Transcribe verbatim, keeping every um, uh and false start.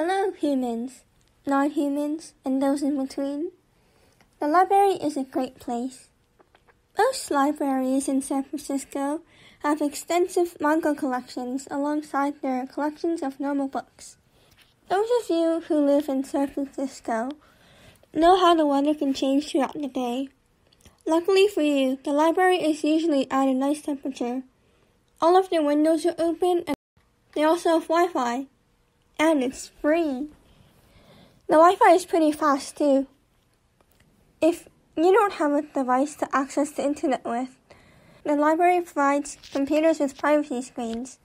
Hello humans, non-humans, and those in between. The library is a great place. Most libraries in San Francisco have extensive manga collections alongside their collections of normal books. Those of you who live in San Francisco know how the weather can change throughout the day. Luckily for you, the library is usually at a nice temperature. All of their windows are open and they also have Wi-Fi. And it's free. The Wi-Fi is pretty fast too. If you don't have a device to access the internet with, the library provides computers with privacy screens